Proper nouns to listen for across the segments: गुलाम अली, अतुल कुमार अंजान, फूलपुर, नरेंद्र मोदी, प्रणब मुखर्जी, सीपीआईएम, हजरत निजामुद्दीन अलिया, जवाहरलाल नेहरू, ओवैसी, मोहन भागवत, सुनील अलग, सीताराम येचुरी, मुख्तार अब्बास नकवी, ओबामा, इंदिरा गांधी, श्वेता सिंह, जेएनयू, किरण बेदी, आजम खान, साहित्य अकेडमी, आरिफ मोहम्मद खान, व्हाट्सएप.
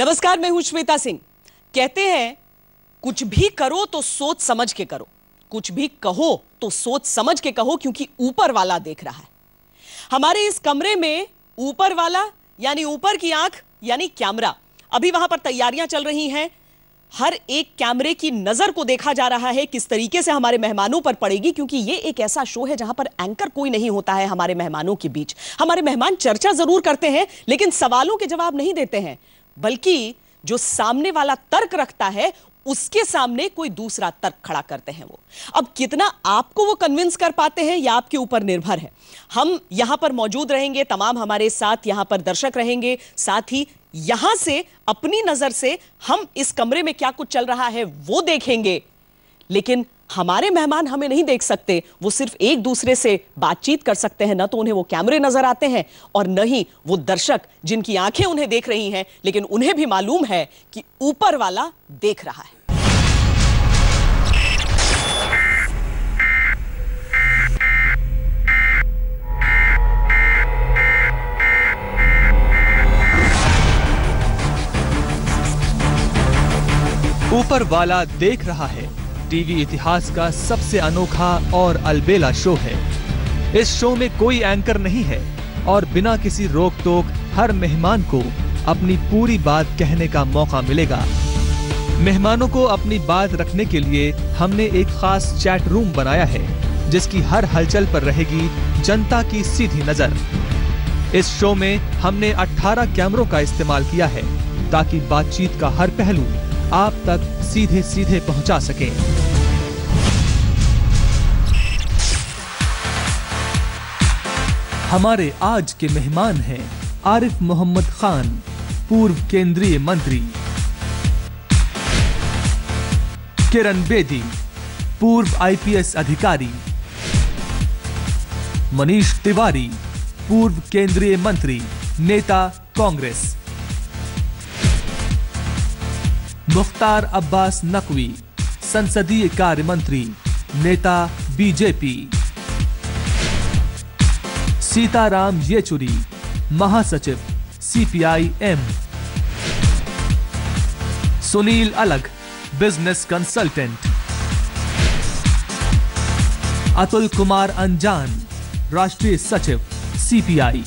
नमस्कार, मैं हूं श्वेता सिंह। कहते हैं कुछ भी करो तो सोच समझ के करो, कुछ भी कहो तो सोच समझ के कहो, क्योंकि ऊपर वाला देख रहा है। हमारे इस कमरे में ऊपर वाला यानी ऊपर की आंख यानी कैमरा, अभी वहां पर तैयारियां चल रही हैं। हर एक कैमरे की नजर को देखा जा रहा है किस तरीके से हमारे मेहमानों पर पड़ेगी, क्योंकि ये एक ऐसा शो है जहां पर एंकर कोई नहीं होता है। हमारे मेहमानों के बीच हमारे मेहमान चर्चा जरूर करते हैं, लेकिन सवालों के जवाब नहीं देते हैं, बल्कि जो सामने वाला तर्क रखता है उसके सामने कोई दूसरा तर्क खड़ा करते हैं वो। अब कितना आपको वो कन्विंस कर पाते हैं या आपके ऊपर निर्भर है। हम यहां पर मौजूद रहेंगे, तमाम हमारे साथ यहां पर दर्शक रहेंगे, साथ ही यहां से अपनी नजर से हम इस कमरे में क्या कुछ चल रहा है वो देखेंगे, लेकिन हमारे मेहमान हमें नहीं देख सकते। वो सिर्फ एक दूसरे से बातचीत कर सकते हैं, ना तो उन्हें वो कैमरे नजर आते हैं और न ही वो दर्शक जिनकी आंखें उन्हें देख रही हैं, लेकिन उन्हें भी मालूम है कि ऊपर वाला देख रहा है। ऊपर वाला देख रहा है टीवी इतिहास का सबसे अनोखा और अलबेला शो है। इस शो में कोई एंकर नहीं है और बिना किसी रोक टोक हर मेहमान को अपनी पूरी बात कहने का मौका मिलेगा। मेहमानों को अपनी बात रखने के लिए हमने एक खास चैट रूम बनाया है, जिसकी हर हलचल पर रहेगी जनता की सीधी नजर। इस शो में हमने 18 कैमरों का इस्तेमाल किया है ताकि बातचीत का हर पहलू आप तक सीधे सीधे पहुंचा सके। हमारे आज के मेहमान हैं आरिफ मोहम्मद खान, पूर्व केंद्रीय मंत्री, किरण बेदी, पूर्व आईपीएस अधिकारी, मनीष तिवारी, पूर्व केंद्रीय मंत्री, नेता कांग्रेस, मुख्तार अब्बास नकवी, संसदीय कार्य मंत्री, नेता बीजेपी, सीताराम येचुरी, महासचिव सीपीआईएम, सुनील अलग, business consultant, अतुल कुमार अंजान, राष्ट्रीय सचिव सीपीआई।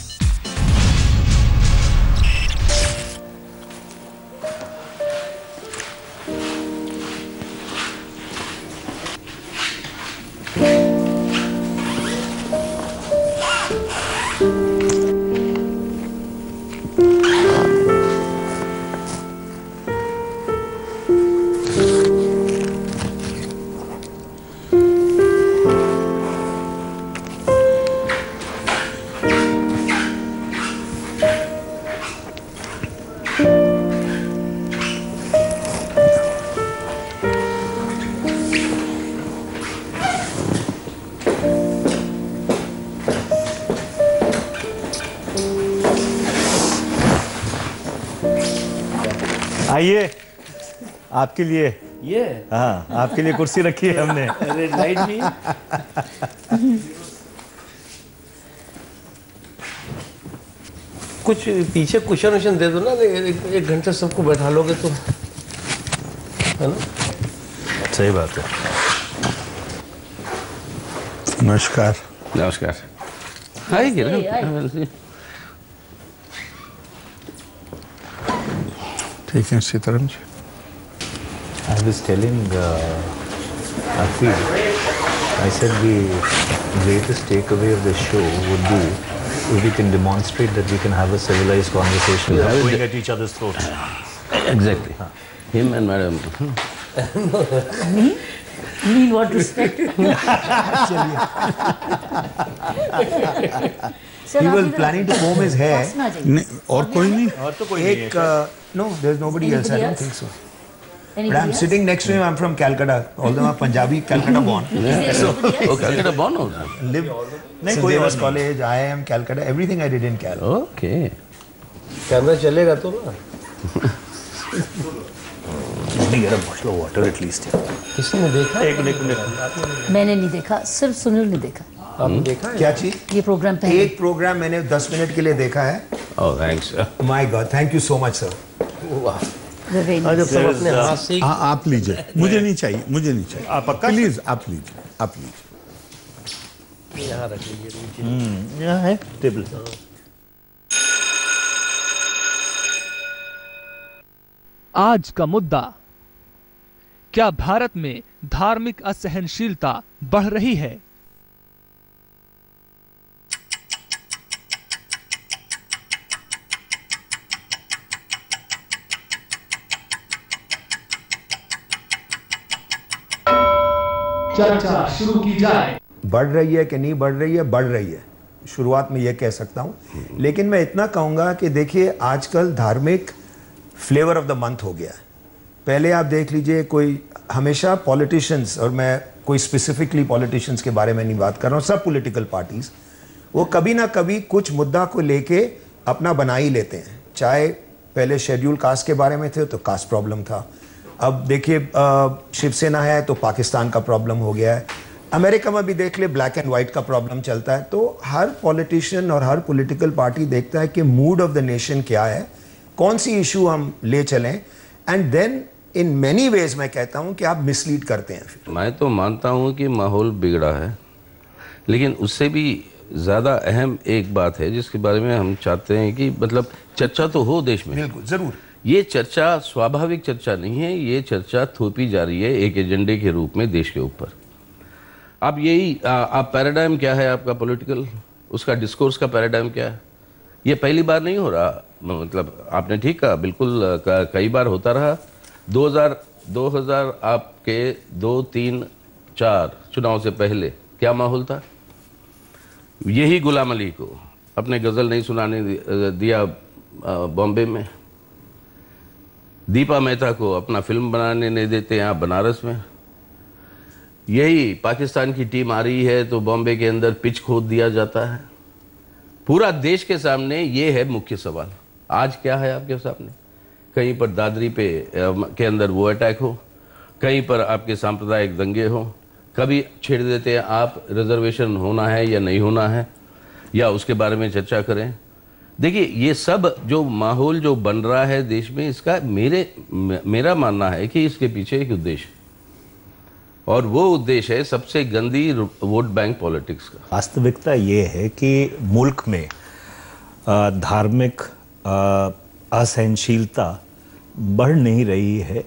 आइए, आपके लिए ये आपके लिए कुर्सी रखी है हमने। अरे लाइट भी कुछ पीछे कुशन उशन दे दो ना, एक घंटा सबको बैठा लोगे तो, है ना? सही बात है। नमस्कार। नमस्कार। हाय किरण। ठीक है Sitaram ji. I was telling Atul, I said the greatest takeaway of the show would be if we can demonstrate that we can have a civilized conversation. Yeah, going at each other's throats. Exactly. Huh. Him and Madam. Me? Me what respect? He was planning to comb his hair. और कोई नहीं? और तो कोई एक No, there's nobody else. I don't think so. But I'm sitting next to him. I'm from Calcutta, although I'm Punjabi, Calcutta born. Oh, Calcutta born also. Lived. Since I was college, I am Calcutta. Everything I did in Cal. Okay. Camera चलेगा तो ना? Only get a bottle of water at least. किसने देखा? एक मैंने नहीं देखा, सिर्फ सुनील ने देखा। आपने देखा है? क्या चीज? ये प्रोग्राम पहले। एक प्रोग्राम मैंने 10 मिनट के लिए देखा है। Oh, thanks, sir. My God, thank you so much, sir. हुआ। जब सब अपने हाथ से आप लीजिए, मुझे नहीं चाहिए, मुझे नहीं चाहिए, आप प्लीज आप लीजिए, आप लीजिए, यहाँ रख लीजिए, यहाँ है टेबल। आज का मुद्दा, क्या भारत में धार्मिक असहनशीलता बढ़ रही है? चर्चा शुरू की जाए। बढ़ रही है कि नहीं बढ़ रही है? बढ़ रही है, शुरुआत में यह कह सकता हूं। लेकिन मैं इतना कहूंगा कि देखिए आजकल धार्मिक फ्लेवर ऑफ द मंथ हो गया है। पहले आप देख लीजिए, कोई हमेशा पॉलिटिशियंस, और मैं कोई स्पेसिफिकली पॉलिटिशियंस के बारे में नहीं बात कर रहा हूँ, सब पॉलिटिकल पार्टीज वो कभी ना कभी कुछ मुद्दा को लेके अपना बना ही लेते हैं। चाहे पहले शेड्यूल कास्ट के बारे में थे तो कास्ट प्रॉब्लम था, अब देखिए शिवसेना है तो पाकिस्तान का प्रॉब्लम हो गया है, अमेरिका में भी देख ले ब्लैक एंड वाइट का प्रॉब्लम चलता है। तो हर पॉलिटिशियन और हर पॉलिटिकल पार्टी देखता है कि मूड ऑफ द नेशन क्या है, कौन सी इशू हम ले चलें, and then in many ways मैं कहता हूं कि आप मिसलीड करते हैं। फिर मैं तो मानता हूं कि माहौल बिगड़ा है, लेकिन उससे भी ज़्यादा अहम एक बात है जिसके बारे में हम चाहते हैं कि मतलब चर्चा तो हो देश में। बिल्कुल, ज़रूर। ये चर्चा स्वाभाविक चर्चा नहीं है, ये चर्चा थोपी जा रही है एक एजेंडे के रूप में देश के ऊपर। आप यही आप पैराडाइम क्या है आपका पॉलिटिकल, उसका डिस्कोर्स का पैराडाइम क्या है, ये पहली बार नहीं हो रहा। मतलब आपने ठीक कहा, बिल्कुल कई बार होता रहा। 2000 आपके 2, 3, 4 चुनाव से पहले क्या माहौल था? यही गुलाम अली को अपने गज़ल नहीं सुनाने दिया बॉम्बे में, दीपा मेहता को अपना फिल्म बनाने नहीं देते यहाँ बनारस में, यही पाकिस्तान की टीम आ रही है तो बॉम्बे के अंदर पिच खोद दिया जाता है। पूरा देश के सामने ये है मुख्य सवाल। आज क्या है आपके सामने? कहीं पर दादरी पे के अंदर वो अटैक हो, कहीं पर आपके सांप्रदायिक दंगे हो, कभी छेड़ देते हैं आप रिजर्वेशन होना है या नहीं होना है, या उसके बारे में चर्चा करें। देखिए ये सब जो माहौल जो बन रहा है देश में, इसका मेरा मानना है कि इसके पीछे एक उद्देश्य है, और वो उद्देश्य है सबसे गंदी वोट बैंक पॉलिटिक्स का। वास्तविकता ये है कि मुल्क में धार्मिक असहनशीलता बढ़ नहीं रही है,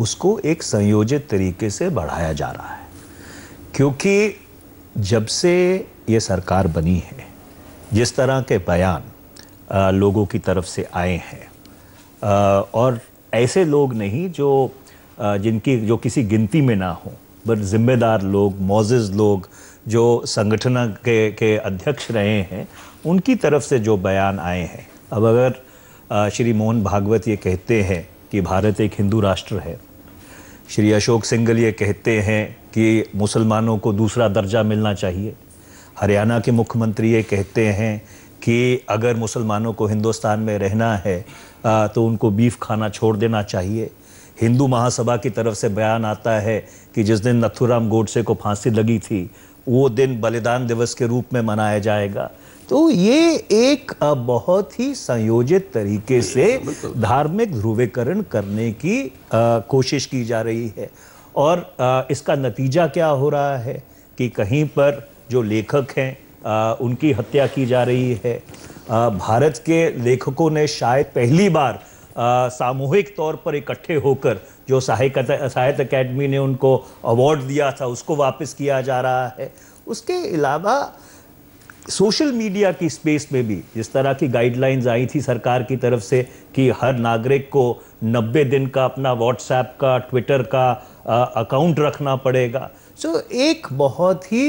उसको एक संयोजित तरीके से बढ़ाया जा रहा है। क्योंकि जब से ये सरकार बनी है, जिस तरह के बयान लोगों की तरफ से आए हैं, और ऐसे लोग नहीं जो किसी गिनती में ना हो, बट जिम्मेदार लोग, मोजिज़ लोग, जो संगठन के अध्यक्ष रहे हैं, उनकी तरफ से जो बयान आए हैं। अब अगर श्री मोहन भागवत ये कहते हैं कि भारत एक हिंदू राष्ट्र है, श्री अशोक सिंघल ये कहते हैं कि मुसलमानों को दूसरा दर्जा मिलना चाहिए, हरियाणा के मुख्यमंत्री ये कहते हैं कि अगर मुसलमानों को हिंदुस्तान में रहना है तो उनको बीफ खाना छोड़ देना चाहिए, हिंदू महासभा की तरफ से बयान आता है कि जिस दिन नथुराम गोडसे को फांसी लगी थी वो दिन बलिदान दिवस के रूप में मनाया जाएगा। तो ये एक बहुत ही संयोजित तरीके से धार्मिक ध्रुवीकरण करने की कोशिश की जा रही है। और इसका नतीजा क्या हो रहा है कि कहीं पर जो लेखक हैं उनकी हत्या की जा रही है। भारत के लेखकों ने शायद पहली बार सामूहिक तौर पर इकट्ठे होकर जो साहित्य अकेडमी ने उनको अवार्ड दिया था उसको वापस किया जा रहा है। उसके अलावा सोशल मीडिया की स्पेस में भी जिस तरह की गाइडलाइंस आई थी सरकार की तरफ से कि हर नागरिक को 90 दिन का अपना व्हाट्सएप का, ट्विटर का अकाउंट रखना पड़ेगा। सो एक बहुत ही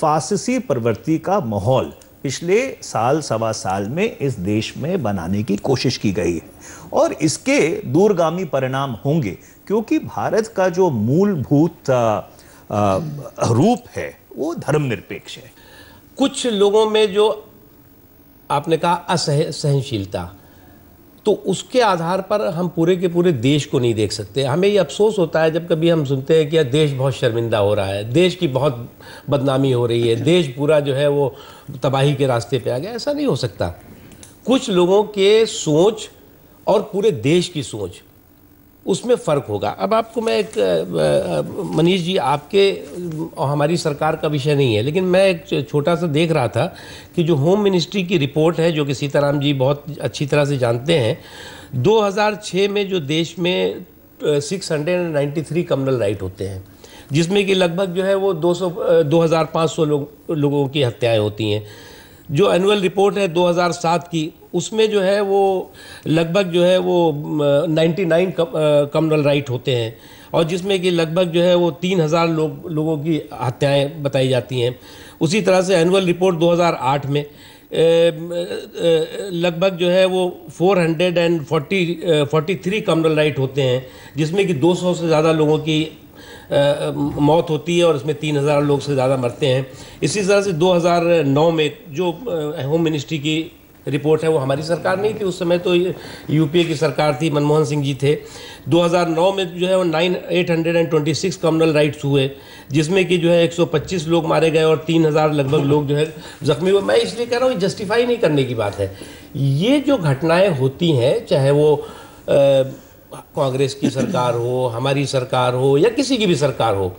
फासिसी प्रवृत्ति का माहौल पिछले साल 1.25 साल में इस देश में बनाने की कोशिश की गई है, और इसके दूरगामी परिणाम होंगे। क्योंकि भारत का जो मूलभूत रूप है वो धर्मनिरपेक्ष है। कुछ लोगों में जो आपने कहा असहनशीलता, तो उसके आधार पर हम पूरे के पूरे देश को नहीं देख सकते। हमें ये अफसोस होता है जब कभी हम सुनते हैं कि यार देश बहुत शर्मिंदा हो रहा है, देश की बहुत बदनामी हो रही है, देश पूरा जो है वो तबाही के रास्ते पे आ गया। ऐसा नहीं हो सकता। कुछ लोगों के सोच और पूरे देश की सोच, उसमें फ़र्क होगा। अब आपको मैं एक, मनीष जी आपके और हमारी सरकार का विषय नहीं है, लेकिन मैं एक छोटा सा देख रहा था कि जो होम मिनिस्ट्री की रिपोर्ट है, जो कि सीताराम जी बहुत अच्छी तरह से जानते हैं, 2006 में जो देश में 693 कम्युनल राइट होते हैं, जिसमें कि लगभग जो है वो 2500 लोगों की हत्याएं होती हैं। जो एनुअल रिपोर्ट है 2007 की, उसमें जो है वो लगभग जो है वो 99 कम्युनल राइट होते हैं, और जिसमें कि लगभग जो है वो 3000 लोगों की हत्याएं बताई जाती हैं। उसी तरह से एनुअल रिपोर्ट 2008 में लगभग जो है वो 443 कम्युनल राइट होते हैं, जिसमें कि 200 से ज़्यादा लोगों की मौत होती है और इसमें 3000 लोग से ज़्यादा मरते हैं। इसी तरह से 2009 में जो होम मिनिस्ट्री की रिपोर्ट है, वो हमारी सरकार नहीं थी उस समय, तो यूपीए की सरकार थी, मनमोहन सिंह जी थे। 2009 में जो है वो 826 कम्युनल राइट्स हुए, जिसमें कि जो है 125 लोग मारे गए और 3000 लगभग लोग जो है जख्मी हुए। मैं इसलिए कह रहा हूँ, जस्टिफाई नहीं करने की बात है। ये जो घटनाएँ होती हैं, चाहे वो कांग्रेस की सरकार हो, हमारी सरकार हो, या किसी की भी सरकार हो,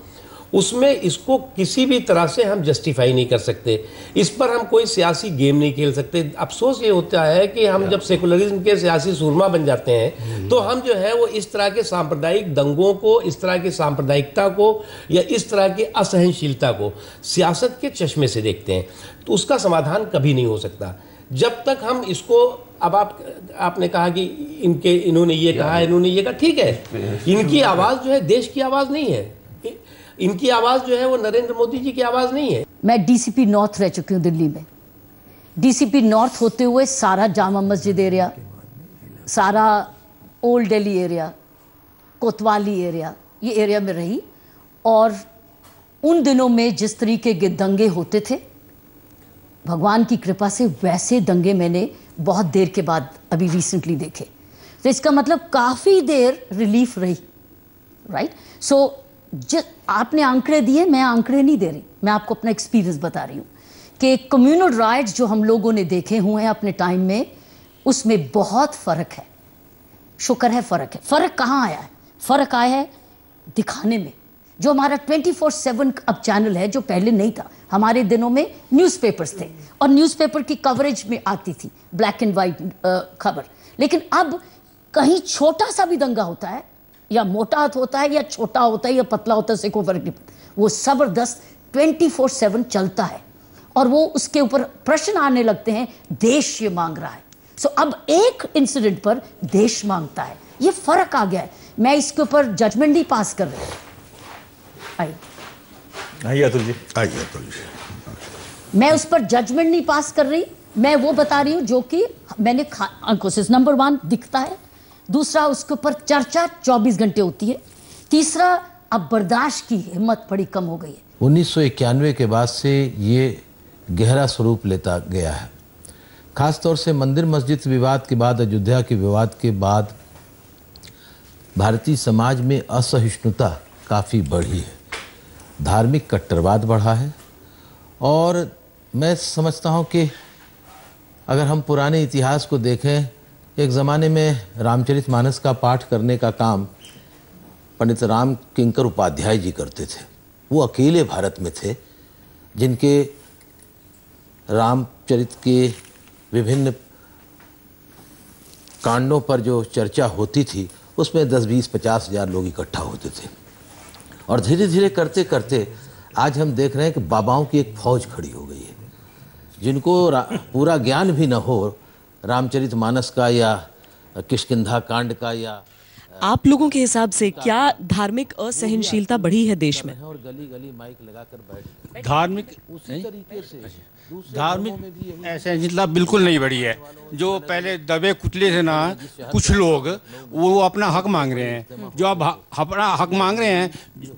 उसमें इसको किसी भी तरह से हम जस्टिफाई नहीं कर सकते। इस पर हम कोई सियासी गेम नहीं खेल सकते। अफसोस ये होता है कि हम जब सेकुलरिज्म के सियासी सूरमा बन जाते हैं, तो हम जो है वो इस तरह के सांप्रदायिक दंगों को, इस तरह की सांप्रदायिकता को, या इस तरह की असहनशीलता को सियासत के चश्मे से देखते हैं, तो उसका समाधान कभी नहीं हो सकता जब तक हम इसको। अब आपने कहा कि इन्होंने ये कहा, इन्होंने ये कहा, ठीक है, इनकी आवाज़ जो है देश की आवाज़ नहीं है, इनकी आवाज़ जो है वो नरेंद्र मोदी जी की आवाज़ नहीं है। मैं डीसीपी नॉर्थ रह चुकी हूँ दिल्ली में। डीसीपी नॉर्थ होते हुए सारा जामा मस्जिद एरिया, सारा old Delhi area, Kotwali area, ये एरिया में रही, और उन दिनों में जिस तरीके के दंगे होते थे, भगवान की कृपा से वैसे दंगे मैंने बहुत देर के बाद अभी रिसेंटली देखे। तो इसका मतलब काफ़ी देर रिलीफ रही, राइट। सो आपने आंकड़े दिए, मैं आंकड़े नहीं दे रही, मैं आपको अपना एक्सपीरियंस बता रही हूँ कि कम्युनल राइट्स जो हम लोगों ने देखे हुए हैं अपने टाइम में, उसमें बहुत फ़र्क है। शुक्र है फ़र्क है। फ़र्क कहाँ आया है? फ़र्क आया है दिखाने में। जो हमारा 24/7 अब चैनल है, जो पहले नहीं था, हमारे दिनों में न्यूज़पेपर्स थे और न्यूज़पेपर की कवरेज में आती थी ब्लैक एंड वाइट खबर। लेकिन अब कहीं छोटा सा भी दंगा होता है, या मोटा होता है, या छोटा होता है, या पतला होता है, से कोई फर्क नहीं पड़ता। वो ज़बरदस्त 24/7 चलता है, और वो उसके ऊपर प्रश्न आने लगते हैं, देश ये मांग रहा है। सो अब एक इंसिडेंट पर देश मांगता है, ये फ़र्क आ गया है। मैं इसके ऊपर जजमेंट नहीं पास कर रही। आइए अतुल जी, आइए अतुल जी। मैं उस पर जजमेंट नहीं पास कर रही, मैं वो बता रही हूँ जो कि मैंने आंखों से, नंबर 1 दिखता है, दूसरा उसके ऊपर चर्चा 24 घंटे होती है, तीसरा अब बर्दाश्त की हिम्मत बड़ी कम हो गई है। 1991 के बाद से ये गहरा स्वरूप लेता गया है, खासतौर से मंदिर मस्जिद विवाद के बाद, अयोध्या के विवाद के बाद भारतीय समाज में असहिष्णुता काफ़ी बढ़ी है, धार्मिक कट्टरवाद बढ़ा है। और मैं समझता हूँ कि अगर हम पुराने इतिहास को देखें, एक ज़माने में रामचरितमानस का पाठ करने का काम पंडित राम किंकर उपाध्याय जी करते थे। वो अकेले भारत में थे जिनके रामचरित के विभिन्न कांडों पर जो चर्चा होती थी, उसमें 10-20-50 हज़ार लोग इकट्ठा होते थे। और धीरे धीरे करते करते आज हम देख रहे हैं कि बाबाओं की एक फौज खड़ी हो गई है, जिनको पूरा ज्ञान भी न हो रामचरितमानस का या किष्किंधा कांड का। या आप लोगों के हिसाब से क्या धार्मिक असहनशीलता बढ़ी है देश में? और गली माइक लगाकर बैठ, धार्मिक उसी तरीके से धार्मिक असहनशीलता बिल्कुल नहीं बढ़ी है। जो पहले दबे कुचले थे ना कुछ लोग, वो अपना हक मांग रहे हैं। जो अब अपना हक मांग रहे हैं,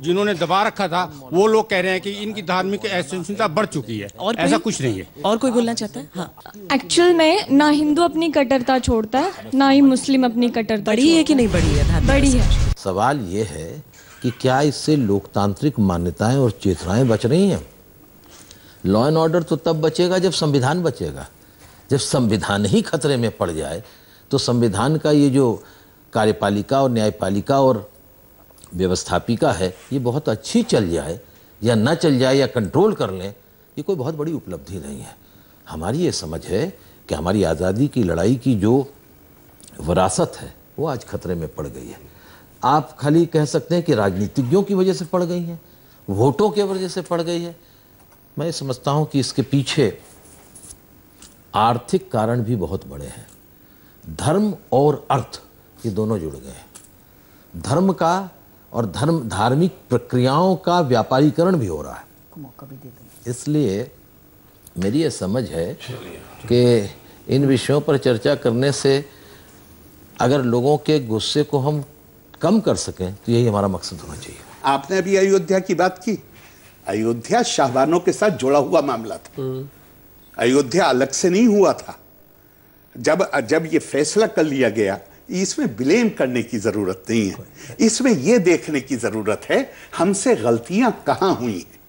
जिन्होंने दबा रखा था, वो लोग कह रहे हैं कि इनकी धार्मिक असहनशीलता बढ़ चुकी है। और ऐसा कुछ नहीं है। और कोई बोलना चाहता है? हाँ, एक्चुअल में ना हिंदू अपनी कट्टरता छोड़ता है, ना ही मुस्लिम अपनी कट्टरता। बढ़ी है कि नहीं बढ़ी है? बढ़ी है। सवाल ये है कि क्या इससे लोकतांत्रिक मान्यताएं और चेतनाएं बच रही हैं? लॉ एंड ऑर्डर तो तब बचेगा जब संविधान बचेगा। जब संविधान ही खतरे में पड़ जाए तो संविधान का ये जो कार्यपालिका और न्यायपालिका और व्यवस्थापिका है, ये बहुत अच्छी चल जाए या ना चल जाए या कंट्रोल कर लें, ये कोई बहुत बड़ी उपलब्धि नहीं है। हमारी ये समझ है कि हमारी आज़ादी की लड़ाई की जो विरासत है वो आज खतरे में पड़ गई है। आप खाली कह सकते हैं कि राजनीतिज्ञों की वजह से पड़ गई है, वोटों के वजह से पड़ गई है। मैं समझता हूँ कि इसके पीछे आर्थिक कारण भी बहुत बड़े हैं। धर्म और अर्थ ये दोनों जुड़ गए हैं। धर्म का और धर्म धार्मिक प्रक्रियाओं का व्यापारीकरण भी हो रहा है। इसलिए मेरी ये समझ है कि इन विषयों पर चर्चा करने से अगर लोगों के गुस्से को हम कम कर सकें तो यही हमारा मकसद होना चाहिए। आपने अभी अयोध्या की बात की। अयोध्या शाहबानों के साथ जुड़ा हुआ मामला था, अयोध्या अलग से नहीं हुआ था। जब ये फैसला कर लिया गया, इसमें ब्लेम करने की ज़रूरत नहीं है। इसमें यह देखने की ज़रूरत है हमसे गलतियां कहाँ हुई हैं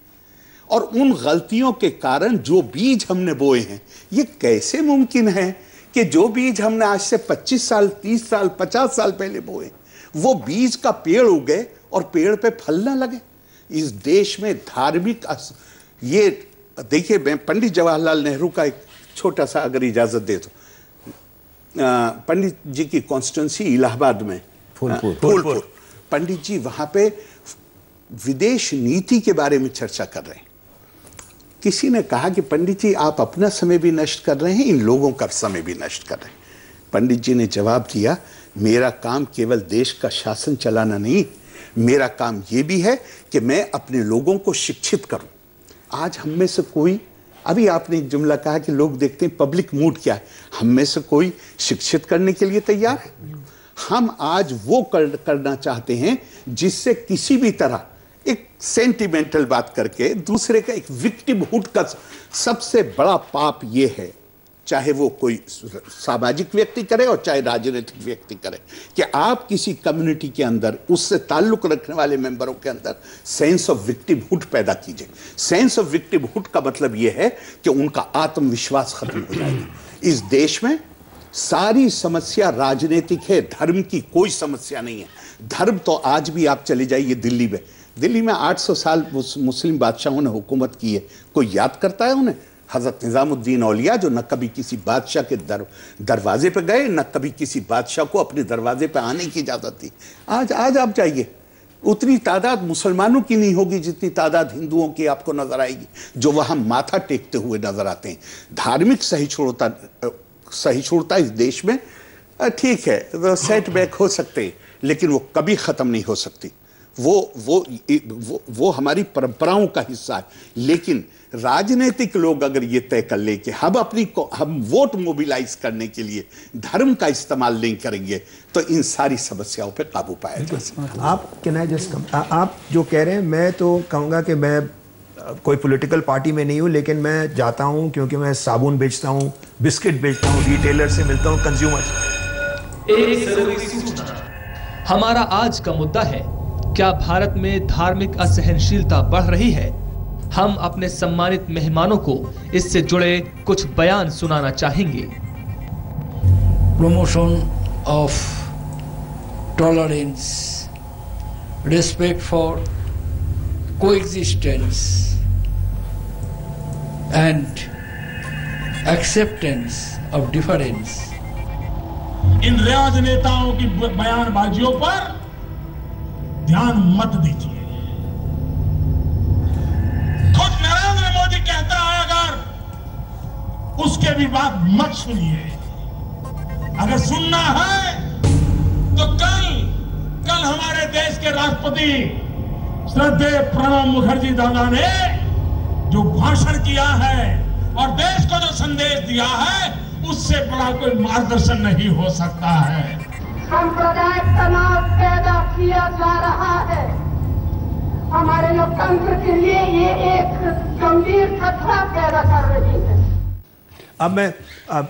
और उन गलतियों के कारण जो बीज हमने बोए हैं, ये कैसे मुमकिन है कि जो बीज हमने आज से 25 साल 30 साल 50 साल पहले बोए, वो बीज का पेड़ उगे और पेड़ पे फल ना लगे। इस देश में धार्मिक ये देखिए, मैं पंडित जवाहरलाल नेहरू का एक छोटा सा अगर इजाज़त दे तो, पंडित जी की कॉन्स्टिट्यूंसी इलाहाबाद में फूलपुर, पंडित जी वहाँ पे विदेश नीति के बारे में चर्चा कर रहे हैं। किसी ने कहा कि पंडित जी आप अपना समय भी नष्ट कर रहे हैं, इन लोगों का समय भी नष्ट कर रहे हैं। पंडित जी ने जवाब दिया, मेरा काम केवल देश का शासन चलाना नहीं, मेरा काम ये भी है कि मैं अपने लोगों को शिक्षित करूँ। आज हम में से कोई, अभी आपने एक जुमला कहा कि लोग देखते हैं पब्लिक मूड क्या है, हम में से कोई शिक्षित करने के लिए तैयार है? हम आज वो करना चाहते हैं जिससे किसी भी तरह एक सेंटिमेंटल बात करके दूसरे का एक विक्टिमहुड का सबसे बड़ा पाप ये है, चाहे वो कोई सामाजिक व्यक्ति करे और चाहे राजनीतिक व्यक्ति करे, कि आप किसी कम्युनिटी के अंदर उससे ताल्लुक़ रखने वाले मेंबरों के अंदर सेंस ऑफ विक्टिमहुड पैदा कीजिए। सेंस ऑफ विक्टिमहुड का मतलब ये है कि उनका आत्मविश्वास खत्म हो जाएगा। इस देश में सारी समस्या राजनीतिक है, धर्म की कोई समस्या नहीं है। धर्म तो आज भी आप चले जाइए दिल्ली में, 800 साल मुस्लिम बादशाहों ने हुकूमत की है, कोई याद करता है उन्हें? हजरत निजामुद्दीन अलिया जो न कभी किसी बादशाह के दरवाजे पर गए, न कभी किसी बादशाह को अपने दरवाजे पर आने की इजाज़त थी। आज आप जाइए, उतनी तादाद मुसलमानों की नहीं होगी जितनी तादाद हिंदुओं की आपको नज़र आएगी, जो वहाँ माथा टेकते हुए नजर आते हैं। धार्मिक सहिष्णुता इस देश में ठीक है, सेटबैक हो सकते हैं, लेकिन वो कभी ख़त्म नहीं हो सकती। वो हमारी परंपराओं का हिस्सा है। लेकिन राजनीतिक लोग अगर ये तय कर लें कि हम वोट मोबिलाइज करने के लिए धर्म का इस्तेमाल नहीं करेंगे, तो इन सारी समस्याओं पर काबू पाया जा सकता। आप जो कह रहे हैं, मैं तो कहूँगा कि मैं कोई पॉलिटिकल पार्टी में नहीं हूँ, लेकिन मैं जाता हूँ क्योंकि मैं साबुन बेचता हूँ, बिस्किट बेचता हूँ, रिटेलर से मिलता हूँ, कंज्यूमर। हमारा आज का मुद्दा है, क्या भारत में धार्मिक असहनशीलता बढ़ रही है? हम अपने सम्मानित मेहमानों को इससे जुड़े कुछ बयान सुनाना चाहेंगे। Promotion of tolerance, respect for coexistence and acceptance of difference. इन राजनेताओं की बयानबाजियों पर ध्यान मत दीजिए। खुद नरेंद्र मोदी कहता है, अगर उसके भी बात मत सुनिए। अगर सुनना है तो कल हमारे देश के राष्ट्रपति श्रद्धेय प्रणब मुखर्जी दादा ने जो भाषण किया है और देश को जो संदेश दिया है, उससे बड़ा कोई मार्गदर्शन नहीं हो सकता है। सांप्रदायिक तनाव पैदा किया जा रहा है, हमारे लोकतंत्र के लिए ये एक गंभीर खतरा पैदा कर रही है। अब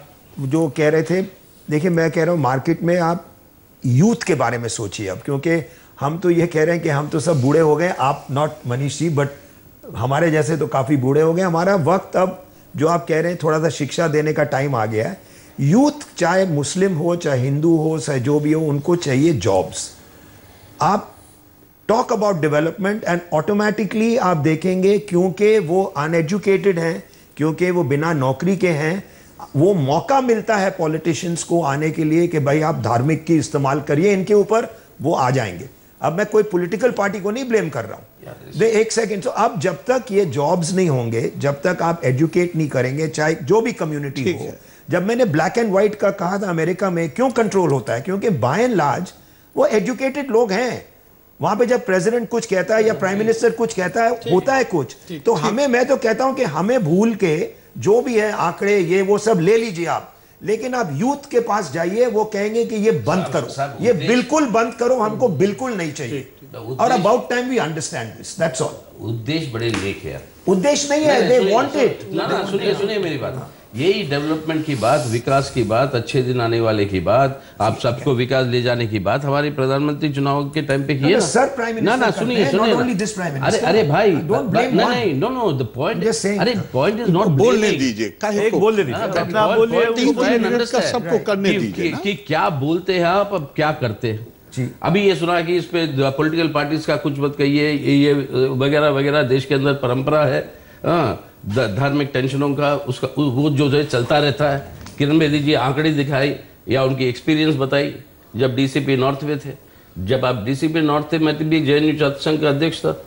जो कह रहे थे, देखिए मैं कह रहा हूँ मार्केट में आप यूथ के बारे में सोचिए अब, क्योंकि हम तो ये कह रहे हैं कि हम तो सब बूढ़े हो गए। आप नॉट मनीष जी, बट हमारे जैसे तो काफ़ी बूढ़े हो गए। हमारा वक्त अब जो आप कह रहे हैं, थोड़ा सा शिक्षा देने का टाइम आ गया है। यूथ चाहे मुस्लिम हो चाहे हिंदू हो चाहे जो भी हो, उनको चाहिए जॉब्स। आप talk about development and automatically आप देखेंगे क्योंकि वो अनएजुकेटेड हैं, क्योंकि वो बिना नौकरी के हैं, वो मौका मिलता है पॉलिटिशियंस को आने के लिए कि भाई आप धार्मिक की इस्तेमाल करिए इनके ऊपर, वो आ जाएंगे। अब मैं कोई पॉलिटिकल पार्टी को नहीं ब्लेम कर रहा हूँ, दे एक सेकेंड। तो अब जब तक ये जॉब्स नहीं होंगे, जब तक आप एजुकेट नहीं करेंगे, चाहे जो भी कम्युनिटी हो। जब मैंने ब्लैक एंड व्हाइट का कहा था अमेरिका में क्यों कंट्रोल होता है, क्योंकि बाय एंड लार्ज वो एजुकेटेड लोग हैं। वहां पे जब प्रेसिडेंट कुछ कहता है या प्राइम मिनिस्टर कुछ कहता है, होता है कुछ। तो हमें, मैं तो कहता हूं कि हमें भूल के जो भी है आंकड़े ये वो सब ले लीजिए आप, लेकिन आप यूथ के पास जाइए, वो कहेंगे कि ये बंद करो, ये बिल्कुल बंद करो, हमको बिल्कुल नहीं चाहिए। और about time we understand this, that's all. उद्देश्य बड़े नेक है, उद्देश्य नहीं है, दे वांट इट। सुनिए सुनिए मेरी बात, यही डेवलपमेंट की बात, विकास की बात, अच्छे दिन आने वाले की बात, आप सबको विकास ले जाने की बात हमारे प्रधानमंत्री चुनाव के टाइम पे किए ना। ना सुनिए सुनिए, अरे अरे भाई, नहीं नो नो द पॉइंट, अरे पॉइंट इज नॉट, बोलने दीजिए, एक बोलने दीजिए सबको, करने दीजिए कि क्या बोलते हैं आप, अब क्या करते हैं। अभी ये सुना कि इस पे पॉलिटिकल पार्टीज का कुछ मत कहिए, ये वगैरह वगैरह, देश के अंदर परंपरा है धार्मिक टेंशनों का, उसका वो जो है चलता रहता है। किरण बेदी जी आंकड़े दिखाई या उनकी एक्सपीरियंस बताई जब डीसीपी नॉर्थ में थे। जब आप डीसीपी नॉर्थ थे, मैं भी जेएनयू छात्र संघ का अध्यक्ष था,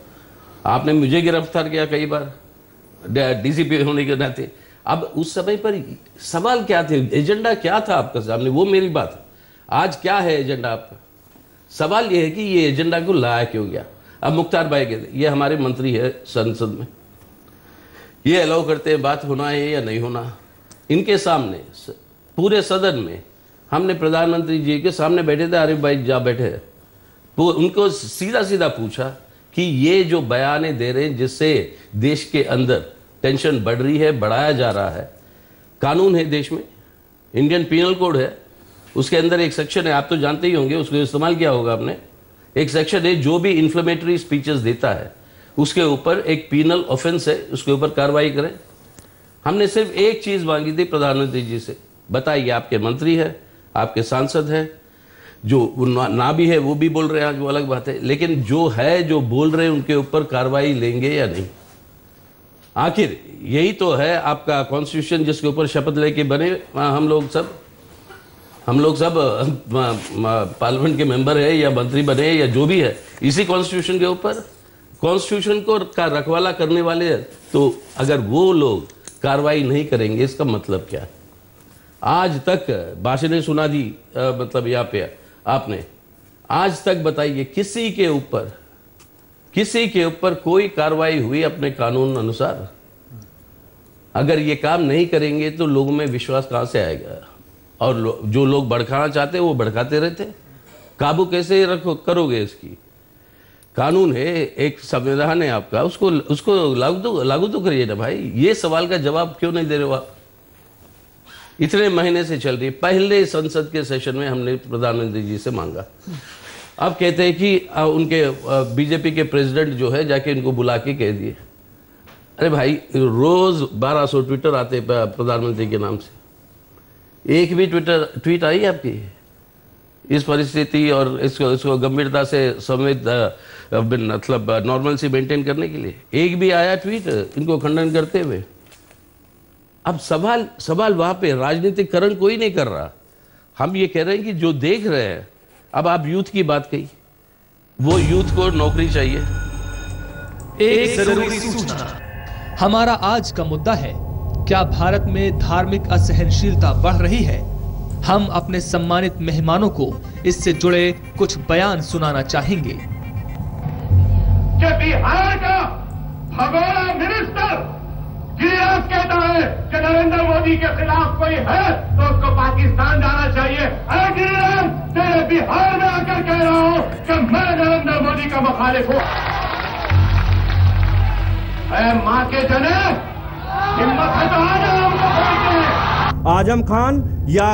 आपने मुझे गिरफ्तार किया कई बार डीसीपी होने के नाते। अब उस समय पर सवाल क्या थे, एजेंडा क्या था आपका सामने, वो मेरी बात। आज क्या है एजेंडा आपका, सवाल ये है कि ये एजेंडा को लाया क्यों गया। अब मुख्तार भाई कहते, ये हमारे मंत्री है संसद में, ये अलाउ करते हैं बात होना है या नहीं होना। इनके सामने पूरे सदन में हमने प्रधानमंत्री जी के सामने बैठे थे, आरिफ भाई जा बैठे, तो उनको सीधा सीधा पूछा कि ये जो बयानें दे रहे हैं जिससे देश के अंदर टेंशन बढ़ रही है, बढ़ाया जा रहा है। कानून है देश में, इंडियन पीनल कोड है, उसके अंदर एक सेक्शन है, आप तो जानते ही होंगे, उसको इस्तेमाल किया होगा आपने। एक सेक्शन है जो भी इन्फ्लेमेटरी स्पीचेस देता है उसके ऊपर एक पीनल ऑफेंस है, उसके ऊपर कार्रवाई करें। हमने सिर्फ एक चीज़ मांगी थी प्रधानमंत्री जी से, बताइए आपके मंत्री हैं, आपके सांसद हैं, जो ना भी है वो भी बोल रहे हैं आज, वो अलग बात है, लेकिन जो है जो बोल रहे हैं उनके ऊपर कार्रवाई लेंगे या नहीं। आखिर यही तो है आपका कॉन्स्टिट्यूशन जिसके ऊपर शपथ लेके बने हम लोग सब पार्लियामेंट के मेंबर है या मंत्री बने या जो भी है, इसी कॉन्स्टिट्यूशन के ऊपर, कॉन्स्टिट्यूशन को का रखवाला करने वाले हैं। तो अगर वो लोग कार्रवाई नहीं करेंगे, इसका मतलब क्या है? आज तक भाषणें सुना दी, मतलब यहाँ पे आपने, आज तक बताइए किसी के ऊपर कोई कार्रवाई हुई अपने कानून अनुसार? अगर ये काम नहीं करेंगे तो लोगों में विश्वास कहाँ से आएगा? और जो लोग भड़काना चाहते वो भड़काते रहते, काबू कैसे करोगे इसकी? कानून है, एक संविधान है आपका, उसको लागू तो करिए ना भाई। ये सवाल का जवाब क्यों नहीं दे रहे हो आप? इतने महीने से चल रही, पहले संसद के सेशन में हमने प्रधानमंत्री जी से मांगा। अब कहते हैं कि उनके बीजेपी के प्रेसिडेंट जो है जाके इनको बुला के कह दिए। अरे भाई, रोज 1200 ट्विटर आते प्रधानमंत्री के नाम से, एक भी ट्वीट आई आपकी? इस परिस्थिति और इसको गंभीरता से समेत मतलब नॉर्मलसी मेंटेन करने के लिए एक भी आया ट्वीट इनको खंडन करते हुए? अब सवाल वहाँ पे राजनीतिकरण कोई नहीं कर रहा। हम ये कह रहे हैं कि जो देख रहे हैं, अब आप यूथ की बात कही, वो यूथ को नौकरी चाहिए। एक जरूरी सूचना, हमारा आज का मुद्दा है, क्या भारत में धार्मिक असहनशीलता बढ़ रही है? हम अपने सम्मानित मेहमानों को इससे जुड़े कुछ बयान सुनाना चाहेंगे। बिहार का हमारा मिनिस्टर गिरिराज कहता है कि नरेंद्र मोदी के खिलाफ कोई है तो उसको पाकिस्तान जाना चाहिए। अरे गिरिराज, तेरे बिहार में आकर कह रहा हूँ कि मैं नरेंद्र मोदी का मुखालिफ हूँ। माँ के जने, हिम्मत है तो आ जाओ। आजम खान या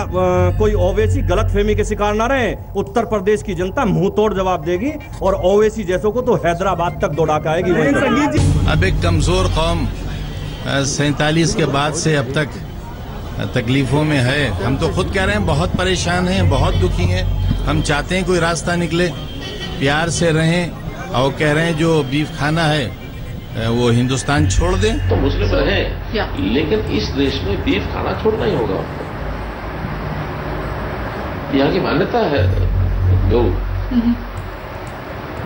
कोई ओवैसी गलतफहमी के शिकार ना रहे। उत्तर प्रदेश की जनता मुंह तोड़ जवाब देगी और ओवैसी जैसों को तो हैदराबाद तक दौड़ा आएगी। अब एक कमजोर कौम 47 के बाद से अब तक तकलीफों में है। हम तो खुद कह रहे हैं बहुत परेशान हैं, बहुत दुखी हैं। हम चाहते हैं कोई रास्ता निकले, प्यार से रहें, और कह रहे हैं जो बीफ खाना है वो हिंदुस्तान छोड़ दें। तो मुस्लिम रहें, लेकिन इस देश में बीफ खाना छोड़ना ही होगा। यहाँ की मान्यता है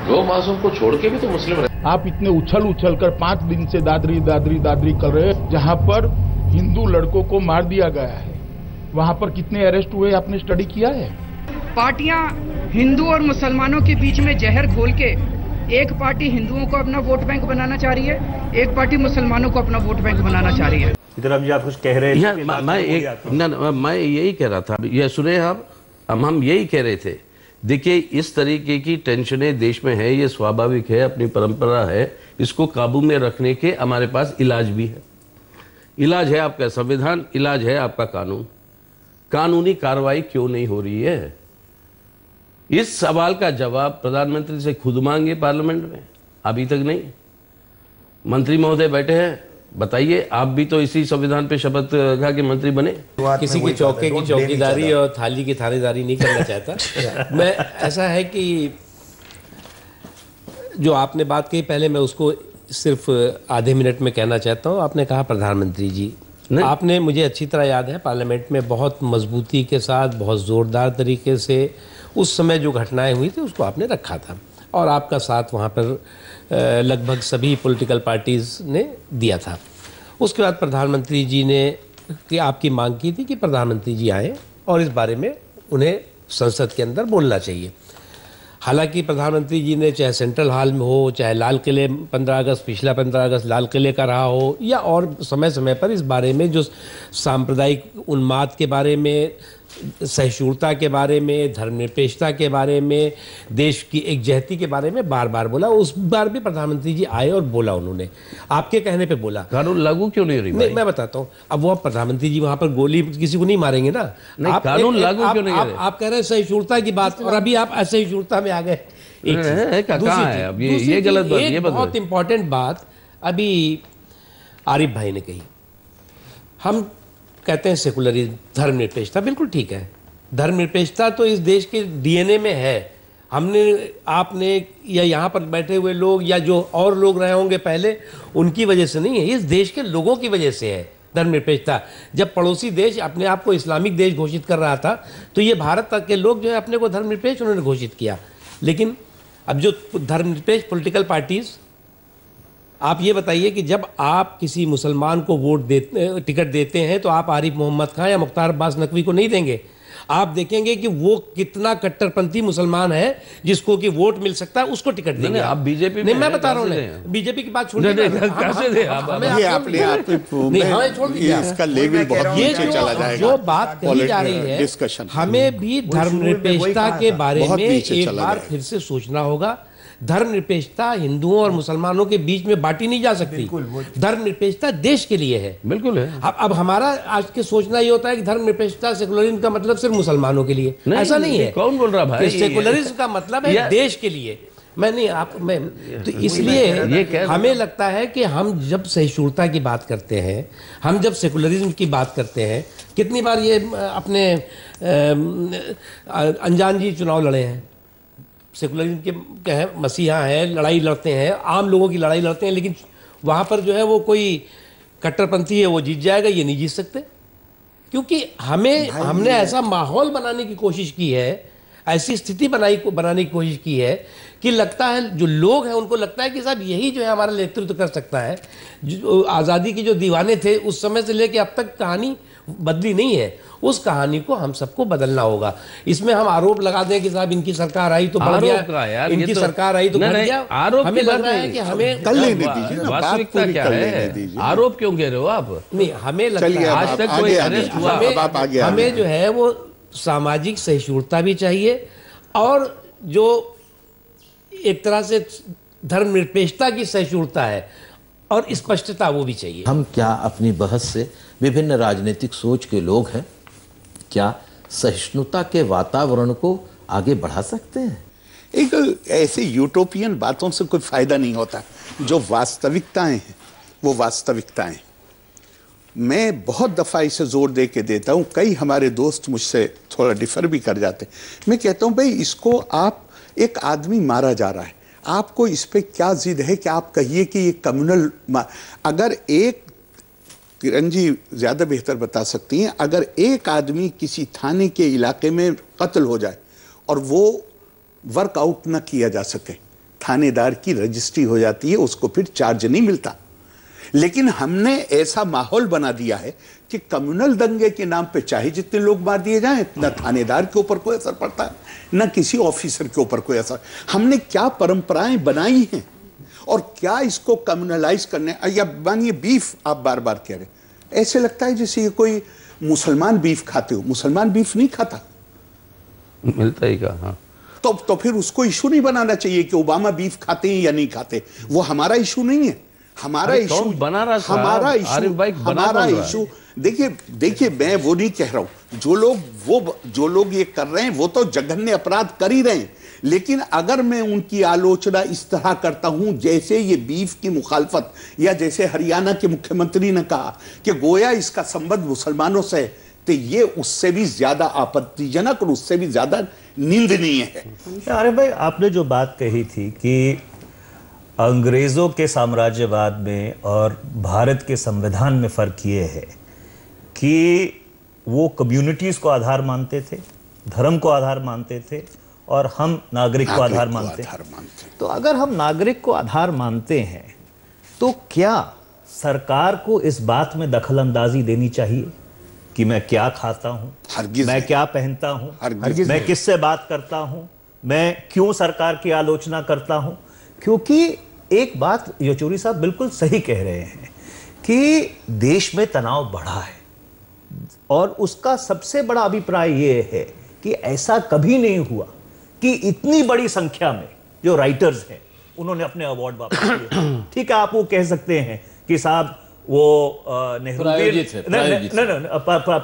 गौ मासूम को छोड़ के भी तो मुस्लिम रहे। आप इतने उछल कर 5 दिन से दादरी कर रहे हैं। जहाँ पर हिंदू लड़कों को मार दिया गया है वहाँ पर कितने अरेस्ट हुए आपने स्टडी किया है? पार्टियाँ हिंदू और मुसलमानों के बीच में जहर घोल के एक पार्टी हिंदुओं को अपना वोट बैंक बनाना चाह रही है, एक पार्टी मुसलमानों को अपना वोट बैंक बनाना चाह रही है। इधर अब आप कुछ कह रहे थे? मैं यही कह रहा था, यह सुने आप, हम यही कह रहे थे। देखिए इस तरीके की टेंशनें देश में है, ये स्वाभाविक है, अपनी परंपरा है, इसको काबू में रखने के हमारे पास इलाज भी है। इलाज है आपका संविधान, इलाज है आपका कानून। कानूनी कार्रवाई क्यों नहीं हो रही है? इस सवाल का जवाब प्रधानमंत्री से खुद मांगे पार्लियामेंट में, अभी तक नहीं। मंत्री महोदय बैठे हैं, बताइए आप भी तो इसी संविधान पे शपथ खा के मंत्री बने। किसी की चौके की चौकीदारी और थाली की थानेदारी नहीं करना चाहता मैं। ऐसा है कि जो आपने बात कही पहले, मैं उसको सिर्फ आधे मिनट में कहना चाहता हूँ। आपने कहा प्रधानमंत्री जी, आपने मुझे अच्छी तरह याद है पार्लियामेंट में बहुत मजबूती के साथ, बहुत ज़ोरदार तरीके से उस समय जो घटनाएं हुई थी उसको आपने रखा था, और आपका साथ वहाँ पर लगभग सभी पॉलिटिकल पार्टीज़ ने दिया था। उसके बाद प्रधानमंत्री जी ने कि आपकी मांग की थी कि प्रधानमंत्री जी आएँ और इस बारे में उन्हें संसद के अंदर बोलना चाहिए। हालांकि प्रधानमंत्री जी ने चाहे सेंट्रल हॉल में हो, चाहे लाल किले 15 अगस्त, पिछला 15 अगस्त लाल किले का रहा हो, या और समय समय पर इस बारे में जो सांप्रदायिक उन्माद के बारे में, सहिष्णुता के बारे में, धर्मनिरपेक्षता के बारे में, देश की एकजहती के बारे में बार बार बोला। उस बार भी प्रधानमंत्री जी आए और बोला, उन्होंने आपके कहने पे बोला। कानून लागू क्यों नहीं हो रही? नहीं, मैं बताता हूँ। अब वो प्रधानमंत्री जी वहाँ पर गोली किसी को नहीं मारेंगे ना। नहीं, कानून लागू क्यों नहीं हो रहा? आप कह रहे हैं सहिष्णुता की बात, और अभी आप असहिष्णुता में आ गए। ये गलत बात है। बहुत इम्पोर्टेंट बात अभी आरिफ भाई ने कही। हम कहते हैं सेकुलरिज्म, धर्मनिरपेक्षता, बिल्कुल ठीक है। धर्मनिरपेक्षता तो इस देश के डीएनए में है। हमने, आपने, या यहाँ पर बैठे हुए लोग, या जो और लोग रहे होंगे पहले, उनकी वजह से नहीं है, इस देश के लोगों की वजह से है धर्मनिरपेक्षता। जब पड़ोसी देश अपने आप को इस्लामिक देश घोषित कर रहा था तो ये भारत तक के लोग जो है अपने को धर्मनिरपेक्ष उन्होंने घोषित किया। लेकिन अब जो धर्मनिरपेक्ष पोलिटिकल पार्टीज़, आप ये बताइए कि जब आप किसी मुसलमान को वोट देते, टिकट देते हैं, तो आप आरिफ मोहम्मद खान या मुख्तार अब्बास नकवी को नहीं देंगे। आप देखेंगे कि वो कितना कट्टरपंथी मुसलमान है जिसको कि वोट मिल सकता है, उसको टिकट देंगे। आप बीजेपी नहीं, मैं बता रहा हूँ, बीजेपी की बात छोड़ दीजिए। जो बात कही जा रही है, हमें भी धर्मनिरपेक्षता के बारे में एक बार फिर से सोचना होगा। धर्मनिरपेक्षता हिंदुओं और मुसलमानों के बीच में बांटी नहीं जा सकती। धर्मनिरपेक्षता देश के लिए है, बिल्कुल है। अब हमारा आज के सोचना ये होता है कि धर्मनिरपेक्षता, सेकुलरिज्म का मतलब सिर्फ मुसलमानों के लिए, ऐसा नहीं है। कौन बोल रहा भाई? सेकुलरिज्म का मतलब है देश के लिए। मैं नहीं, आप, मैं तो इसलिए हमें लगता है कि हम जब सहिष्णुता की बात करते हैं, हम जब सेकुलरिज्म की बात करते हैं, कितनी बार ये अपने अनजान जी चुनाव लड़े हैं, सेकुलरिज्म के कहें मसीहा हैं, लड़ाई लड़ते हैं, आम लोगों की लड़ाई लड़ते हैं, लेकिन वहाँ पर जो है वो कोई कट्टरपंथी है वो जीत जाएगा, ये नहीं जीत सकते। क्योंकि हमने ऐसा माहौल बनाने की कोशिश की है, ऐसी स्थिति बनाने की कोशिश की है कि लगता है जो लोग हैं उनको लगता है कि साहब यही जो है हमारा नेतृत्व कर सकता है। जो आज़ादी की जो दीवाने थे उस समय से लेके अब तक कहानी बदली नहीं है, उस कहानी को हम सबको बदलना होगा। इसमें हम आरोप लगा दें कि साहब इनकी सरकार आई तो बढ़ गया, इनकी सरकार आई तो बढ़ गया, आरोप हमें लग रहा है कि हमें कल नहीं दीजिए ना। वास्तविकता क्या है? आरोप क्यों कह रहे हो आप? नहीं, हमें लगता है आज तक कोई अरेस्ट हुआ, हमें जो है वो सामाजिक सहिष्णुता भी चाहिए, और जो एक तरह से धर्मनिरपेक्षता की सहिष्णुता है और स्पष्टता, वो भी चाहिए। हम क्या अपनी बहस से, विभिन्न राजनीतिक सोच के लोग हैं, क्या सहिष्णुता के वातावरण को आगे बढ़ा सकते हैं? एक ऐसे यूटोपियन बातों से कोई फायदा नहीं होता। जो वास्तविकताएं हैं वो वास्तविकताएं, मैं बहुत दफ़ा इसे जोर दे के देता हूँ, कई हमारे दोस्त मुझसे थोड़ा डिफर भी कर जाते हैं। मैं कहता हूँ भाई इसको आप, एक आदमी मारा जा रहा है, आपको इस पर क्या जिद है कि आप कहिए कि ये कम्युनल। अगर एक, किरण जी ज़्यादा बेहतर बता सकती हैं, अगर एक आदमी किसी थाने के इलाके में कत्ल हो जाए और वो वर्कआउट ना किया जा सके, थानेदार की रजिस्ट्री हो जाती है, उसको फिर चार्ज नहीं मिलता। लेकिन हमने ऐसा माहौल बना दिया है कि कम्युनल दंगे के नाम पे चाहे जितने लोग मार दिए जाएं, ना थानेदार के ऊपर कोई असर पड़ता है, ना किसी ऑफिसर के ऊपर कोई असर। हमने क्या परंपराएं बनाई हैं और क्या इसको कम्युनलाइज करने, या मानिए बीफ आप बार बार कह रहे, ऐसे लगता है जैसे ये कोई मुसलमान बीफ खाते हो। मुसलमान बीफ नहीं खाता, मिलता ही कहां। तो फिर उसको इशू नहीं बनाना चाहिए कि ओबामा बीफ खाते हैं या नहीं खाते, वो हमारा इशू नहीं है। हमारा इशू बना रहा था, हमारा इशू देखिए मैं वो नहीं कह रहा हूँ, जो लोग ये कर रहे हैं वो तो जघन्य अपराध कर ही रहे हैं, लेकिन अगर मैं उनकी आलोचना इस तरह करता हूँ जैसे ये बीफ की मुखालफत, या जैसे हरियाणा के मुख्यमंत्री ने कहा कि गोया इसका संबंध मुसलमानों से है, तो ये उससे भी ज्यादा आपत्तिजनक और उससे भी ज्यादा निंदनीय है। अरे भाई आपने जो बात कही थी कि अंग्रेज़ों के साम्राज्यवाद में और भारत के संविधान में फ़र्क ये है कि वो कम्युनिटीज़ को आधार मानते थे, धर्म को आधार मानते थे, और हम नागरिक को आधार मानते हैं। तो अगर हम नागरिक को आधार मानते हैं तो क्या सरकार को इस बात में दखलंदाजी देनी चाहिए कि मैं क्या खाता हूँ, मैं क्या पहनता हूँ, मैं किससे बात करता हूँ, मैं क्यों सरकार की आलोचना करता हूँ? क्योंकि एक बात येचुरी साहब बिल्कुल सही कह रहे हैं कि देश में तनाव बढ़ा है, और उसका सबसे बड़ा अभिप्राय ये है कि ऐसा कभी नहीं हुआ कि इतनी बड़ी संख्या में जो राइटर्स हैं उन्होंने अपने अवार्ड वापस लिए। ठीक है, आप वो कह सकते हैं कि साहब वो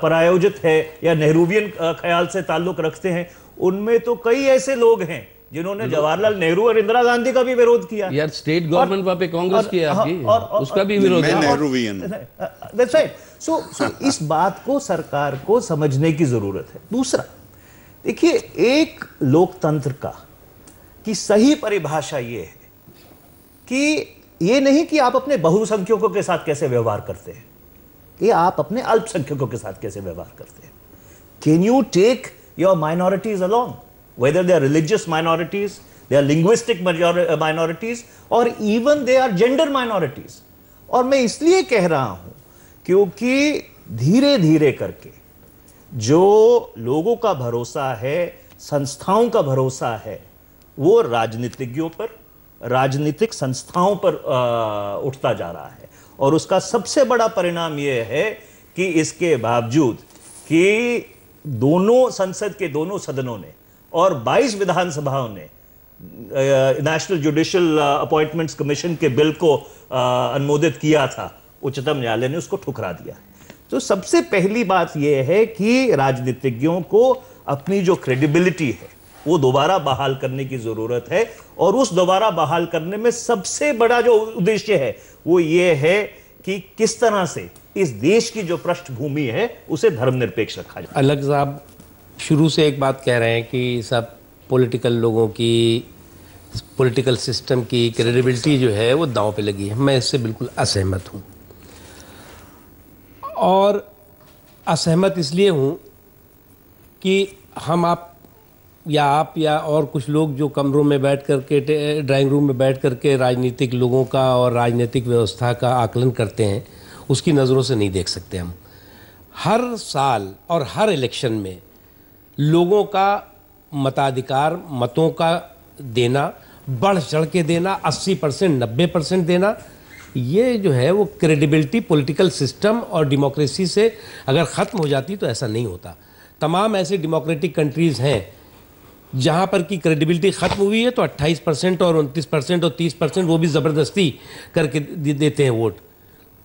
प्रायोजित है या नेहरूवियन ख्याल से ताल्लुक रखते हैं। उनमें तो कई ऐसे लोग हैं जिन्होंने जवाहरलाल नेहरू और इंदिरा गांधी का भी विरोध किया यार, स्टेट गवर्नमेंट वहाँ पे कांग्रेस की आपकी, और उसका भी विरोध है। Nehruvian that's right. सो इस बात को सरकार को समझने की जरूरत है। दूसरा देखिए, एक लोकतंत्र का की सही परिभाषा ये है कि ये नहीं कि आप अपने बहुसंख्यकों के साथ कैसे व्यवहार करते हैं, ये आप अपने अल्पसंख्यकों के साथ कैसे व्यवहार करते हैं। Can you take your minorities along, whether they are religious minorities, they are linguistic minorities, or even they are gender minorities. और मैं इसलिए कह रहा हूँ क्योंकि धीरे धीरे करके जो लोगों का भरोसा है, संस्थाओं का भरोसा है, वो राजनीतिज्ञों पर, राजनीतिक संस्थाओं पर उठता जा रहा है। और उसका सबसे बड़ा परिणाम ये है कि इसके बावजूद कि दोनों संसद के दोनों सदनों ने और 22 विधानसभाओं ने नेशनल जुडिशियल अपॉइंटमेंट्स कमीशन के बिल को अनुमोदित किया था, उच्चतम न्यायालय ने उसको ठुकरा दिया। तो सबसे पहली बात यह है कि राजनीतिज्ञों को अपनी जो क्रेडिबिलिटी है वो दोबारा बहाल करने की ज़रूरत है, और उस दोबारा बहाल करने में सबसे बड़ा जो उद्देश्य है वो ये है कि किस तरह से इस देश की जो पृष्ठभूमि है उसे धर्मनिरपेक्ष रखा जाए। अलग साहब शुरू से एक बात कह रहे हैं कि सब पॉलिटिकल लोगों की, पॉलिटिकल सिस्टम की क्रेडिबिलिटी जो है वो दांव पे लगी है। मैं इससे बिल्कुल असहमत हूँ, और असहमत इसलिए हूँ कि हम आप या और कुछ लोग जो कमरों में बैठ करके, ड्राइंग रूम में बैठ करके राजनीतिक लोगों का और राजनीतिक व्यवस्था का आकलन करते हैं, उसकी नज़रों से नहीं देख सकते। हम हर साल और हर इलेक्शन में लोगों का मताधिकार, मतों का देना, बढ़ चढ़ के देना, 80% 90% देना, ये जो है वो क्रेडिबिलिटी पॉलिटिकल सिस्टम और डेमोक्रेसी से अगर ख़त्म हो जाती तो ऐसा नहीं होता। तमाम ऐसे डेमोक्रेटिक कंट्रीज़ हैं जहाँ पर कि क्रेडिबिलिटी ख़त्म हुई है तो 28% और 29% और 30%, वो भी ज़बरदस्ती करके देते हैं वोट।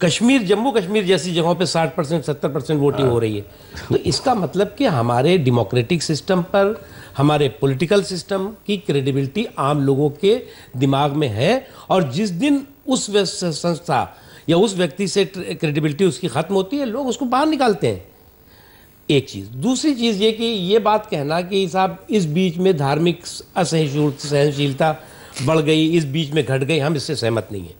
कश्मीर, जम्मू कश्मीर जैसी जगहों पे 60% 70% वोटिंग हो रही है। तो इसका मतलब कि हमारे डेमोक्रेटिक सिस्टम पर, हमारे पॉलिटिकल सिस्टम की क्रेडिबिलिटी आम लोगों के दिमाग में है, और जिस दिन उस संस्था या उस व्यक्ति से क्रेडिबिलिटी उसकी ख़त्म होती है, लोग उसको बाहर निकालते हैं। एक चीज़। दूसरी चीज़ ये कि ये बात कहना कि साहब इस बीच में धार्मिक असहनशीलता बढ़ गई, इस बीच में घट गई, हम इससे सहमत नहीं हैं।